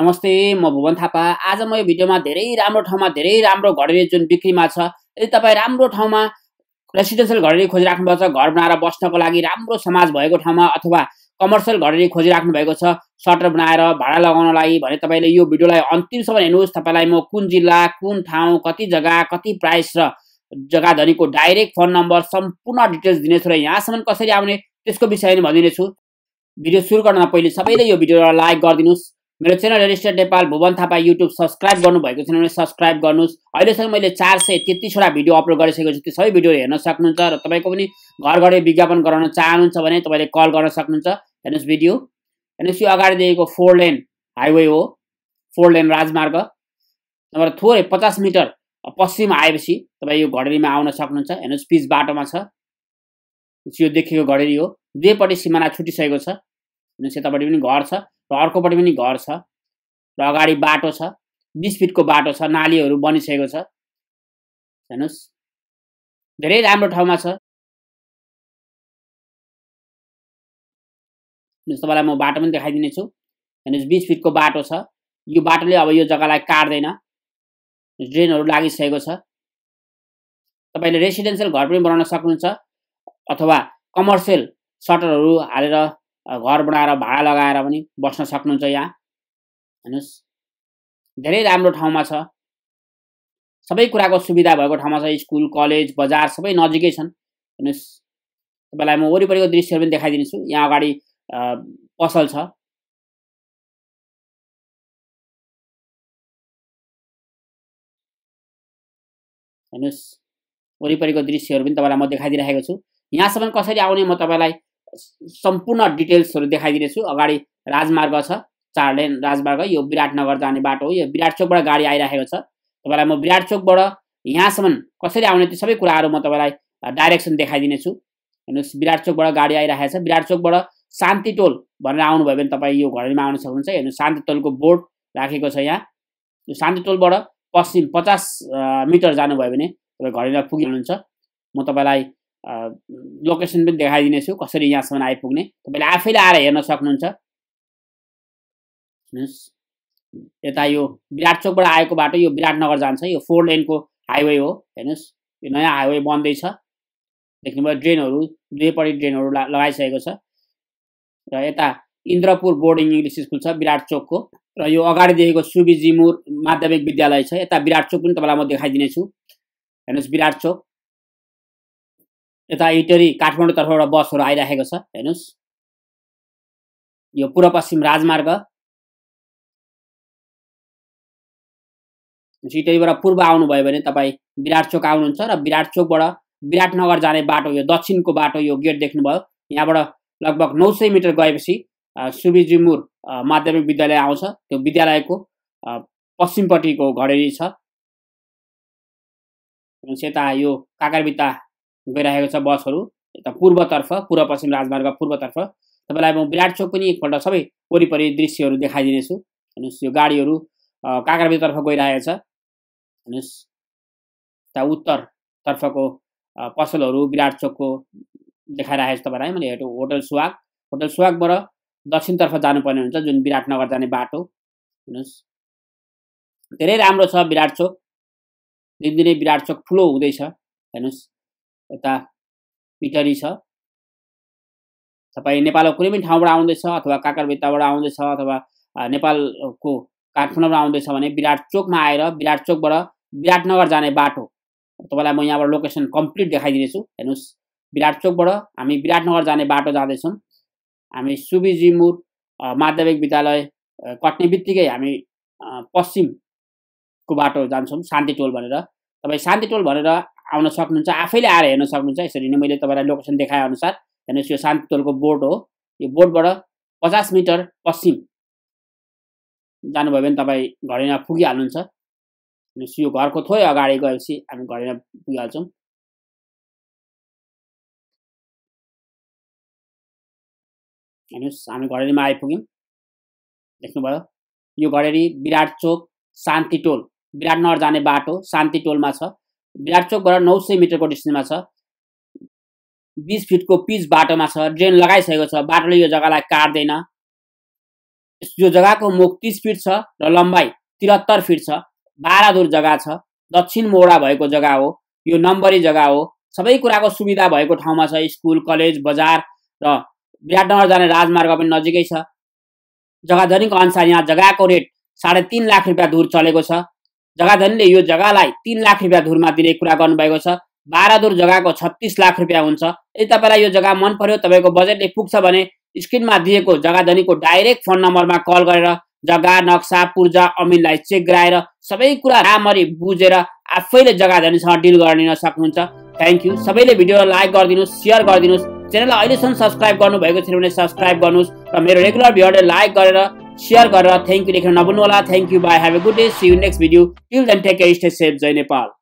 नमस्ते म भुवन थापा। आज म यो भिडियोमा धेरै राम्रो घरले जुन बिक्रीमा छ, यदि तपाई राम्रो ठाउँमा रेसिडेन्शियल घरले खोजिराख्नुहुन्छ, घर बनाएर बस्नको लागि राम्रो समाज भएको ठाउँमा अथवा कमर्शियल घरले खोजिराख्नु भएको छ सटर बनाएर भाडा लगाउन लागि भने तपाईले यो भिडियोलाई अन्तिमसम्म हेर्नुहोस्। तपाईलाई म कुन जिल्ला, कुन ठाउँ, कति जग्गा, कति प्राइस र जग्गा धनीको डाइरेक्ट फोन नम्बर सम्पूर्ण डिटेल्स दिनेछु र यहाँसम्म कसरी आउने त्यसको विषयमा भनिदिनेछु। भिडियो सुरु गर्न पहिले सबैले यो भिडियोलाई लाइक गरिदिनुस्। मेरो channel register Nepal Bhuwan Thapa YouTube subscribe गर्नुभएको छैन भने सब्सक्राइब गर्नुस्। अहिलेसम्म मैले 433 वटा भिडियो अपलोड गरिसकेको छु, ती सबै भिडियो हेर्न सक्नुहुन्छ र तपाईको पनि घर-घरै विज्ञापन गराउन चाहनुहुन्छ भने तपाईले कल गर्न सक्नुहुन्छ। हेर्नुस् भिडियो, हेर्नुस् यो अगाडि दिएको 4 लेन हाईवे हो, 4 लेन राजमार्ग नम्बर थोरै 50 मिटर पश्चिम आएपछि तपाई यो घडेरीमा आउन सक्नुहुन्छ। हेर्नुस् पिच बाटोमा छ, यो देखिएको घडेरी हो, दुईपट्टि सीमाना छुटिसकेको छ। हेर्नुस् यतापट्टि पनि घर छ र अर्कोपट्टि पनि घर छ र अगाडि बाटो छ, 20 फिटको बाटो छ, नालीहरू बनिसकेको छ। हेर्नुस् धेरै राम्रो ठाउँमा छ। तपाईँलाई म बाटो पनि देखाइदिने छु। हेर्नुहोस् 20 फिटको बाटो छ, यो बाटोले अब यो जग्गालाई काट्दैन, ड्रेनहरू लागिसकेको छ। तपाईँले रेसिडेन्सियल घर पनि बनाउन सक्नुहुन्छ अथवा कमर्सियल सटरहरू हालेर घर बनाएर भाडा लगाएर पनि बस्न सक्नुहुन्छ। यहाँ हेर्नुस् धेरै राम्रो ठाउँमा छ, सबै कुराको सुविधा भएको ठाउँमा छ। स्कुल, कलेज, बजार सबै नजिकै छन्। हेर्नुस् तपाईलाई म वरिपरिको दृश्यहरू पनि देखाइदिन्छु। यहाँ अगाडि पसल छ, हेर्नुस् वरिपरिको दृश्यहरू पनि तपाईलाई म देखाइदिइराखेको छु। यहाँसम्म कसरी आउने म तपाईलाई सम्पूर्ण डिटेल्सहरु देखाइदिनेछु। अगाडि राजमार्ग छ, 4 लेन राजमार्ग, यो विराटनगर जाने बाटो हो। यो विराटचोकबाट गाडी आइराखेको छ। तपाईलाई म विराटचोकबाट यहाँसम्म कसरी आउने त्यो सबै कुराहरु म तपाईलाई डाइरेक्सन देखाइदिनेछु। हेर्नुस् विराटचोकबाट गाडी आइराखेको छ। विराटचोकबाट शान्ति टोल भनेर आउनु भयो भने तपाई यो घरमा आउन सक्नुहुन्छ। हेर्नुस् शान्ति टोलको बोर्ड राखेको छ। यहाँ यो शान्ति टोलबाट पश्चिम 50 मिटर जानु भयो भने तपाईँ घरमा पुग्नुहुन्छ। म तपाईलाई लोकेसन भी देखाइदिने छु, कसरी यहाँसम्म आइपुग्ने तपाईले आफैले आएर हेर्न सक्नुहुन्छ। हेर्नुस् यो विराटचोकबाट आएको बाटो यो विराटनगर जान्छ, यो 4 लेनको हाईवे हो। हेर्नुस् यो नयाँ हाईवे बन्दै छ, देख्नुभयो ड्रेनहरू दुईपट्टि ड्रेनहरू लगाइसकेको छ। र यता इन्द्रपुर बोर्डिङ इंग्लिश स्कूल छ विराटचोकको, र यो अगाडि देखेको सुबिजिमुर माध्यमिक विद्यालय छ। यता विराटचोक पनि तपाईलाई म देखाइदिने छु। हेर्नुस् विराटचोक, यता इटरी काठमाडौँ तर्फबाट बसहरू आइराखेको छ। हेर्नुस् यो पूर्व पश्चिम राजमार्ग, इटरीबाट पूर्व आउनुभयो भने तपाईँ विराटचोक आउनुहुन्छ र विराटचोकबाट विराटनगर जाने बाटो यो दक्षिणको बाटो, यो गेट देख्नुभयो। यहाँबाट लगभग 900 मिटर गएपछि सुबिजिमुर माध्यमिक विद्यालय आउँछ। त्यो विद्यालयको पश्चिमपट्टिको घडेरी छ। यता यो काकारभित्ता गइरहेको छ बसहरू, यता पूर्वतर्फ पूर्व पश्चिम राजमार्ग पूर्वतर्फ। तपाईलाई म विराटचोक पनि एकपल्ट सबै वरिपरि दृश्यहरू देखाइदिने छु। हेर्नुहोस् यो गाडीहरू काकारभित्तातर्फ गइरहेको छ। हेर्नुहोस् यता उत्तरतर्फको पसलहरू विराटचोकको देखाइरहेको छ तपाईलाई मैले। हेर्नु होटल सुवागबाट दक्षिणतर्फ जानुपर्ने हुन्छ, जुन विराटनगर जाने बाटो। हेर्नुहोस् धेरै राम्रो छ विराटचोक, दिनदिनै विराटचोक ठुलो हुँदैछ। हेर्नुहोस् यता पिटरी छ। तपाई नेपालको कुनै पनि ठाउँबाट आउँदैछ अथवा काकारभित्ताबाट आउँदैछ अथवा नेपालको काठमाडौँबाट आउँदैछ भने विराटचोकमा आएर विराटचोकबाट विराटनगर जाने बाटो तपाईलाई म यहाँबाट लोकेसन कम्प्लिट देखाइदिनेछु। हेर्नुस् विराटचोकबाट हामी विराटनगर जाने बाटो जाँदैछौँ। हामी सुबिजिमुर माध्यमिक विद्यालय कट्ने बित्तिकै हामी पश्चिमको बाटो जान्छौँ, शान्ति टोल भनेर। तपाईँ शान्ति टोल भनेर आउन सक्नुहुन्छ, आफैले आएर हेर्न सक्नुहुन्छ। यसरी नै मैले तपाईलाई लोकेसन देखाए अनुसार। हेर्नुहोस् यो शान्ति टोलको बोर्ड हो, यो बोर्डबाट 50 मिटर पश्चिम जानुभयो भने तपाईँ घडेरीमा पुगिहाल्नुहुन्छ। हेर्नुहोस् यो घरको थोरै अगाडि गएपछि हामी घडेरीमा पुगिहाल्छौँ। हेर्नुहोस् हामी घडेरीमा आइपुग्यौँ, देख्नुभयो यो घडेरी विराटचोक शान्ति टोल विराटनगर जाने बाटो शान्ति टोलमा छ। विराटचोकबाट 900 मिटरको डिस्टेन्समा छ, 20 फिटको पिच बाटोमा छ, ड्रेन लगाइसकेको छ, बाटोले यो जग्गालाई काट्दैन, यो जगह को मुख 30 फिट र लम्बाई 73 फिट छ। बारादुर जगह छ, दक्षिण मोडा भएको जगह हो, यो नम्बरी जगह हो, सबै कुराको सुविधा भएको ठाउँमा छ। स्कुल, कलेज, बजार र विराटनगर जाने राजमार्ग पनि नजिकै छ। जगाधनीको अनुसार यहाँ जग्गाको रेट 3.5 लाख रुपैयाँ धुर चलेको छ। जगाधनीले यो जग्गालाई 3 लाख रुपैयाँ धुरमा दिने कुरा गर्नुभएको छ। बारादुर जग्गाको 36 लाख रुपैयाँ हुन्छ। यदि तपाईँलाई यो जग्गा मन पर्यो, तपाईँको बजेटले पुग्छ भने स्क्रिनमा दिएको जगाधनीको डाइरेक्ट फोन नम्बरमा कल गरेर जग्गा, नक्सा, पूर्जा, अमीनलाई चेक गराएर सबै कुरा राम्ररी बुझेर आफैले जगाधनीसँग डिल गर्न सक्नुहुन्छ। Thank you. सबैले भिडियोलाई लाइक गरिदिनुस्, शेयर गरिदिनुस्। च्यानललाई अहिलेसम्म सब्स्क्राइब गर्नुभएको छैन भने सब्स्क्राइब गर्नुस् र मेरो रेगुलर भिडियोलाई लाइक गरेर शेयर गरेर थ्यांक यू लेख्न नभुल्नु होला। Thank you, bye, have a good day, see you next video. Till then take care, stay safe. जय नेपाल।